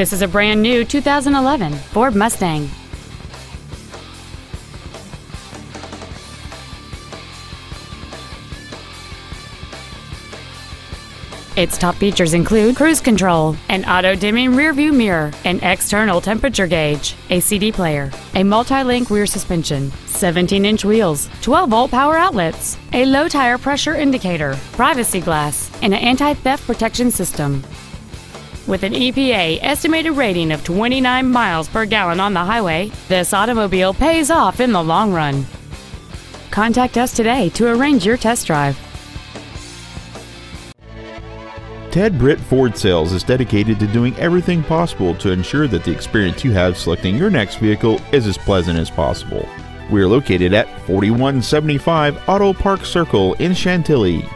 This is a brand new 2011 Ford Mustang. Its top features include cruise control, an auto-dimming rearview mirror, an external temperature gauge, a CD player, a multi-link rear suspension, 17-inch wheels, 12-volt power outlets, a low tire pressure indicator, privacy glass, and an anti-theft protection system. With an EPA estimated rating of 29 miles per gallon on the highway, this automobile pays off in the long run. Contact us today to arrange your test drive. Ted Britt Ford Sales is dedicated to doing everything possible to ensure that the experience you have selecting your next vehicle is as pleasant as possible. We are located at 4175 Auto Park Circle in Chantilly.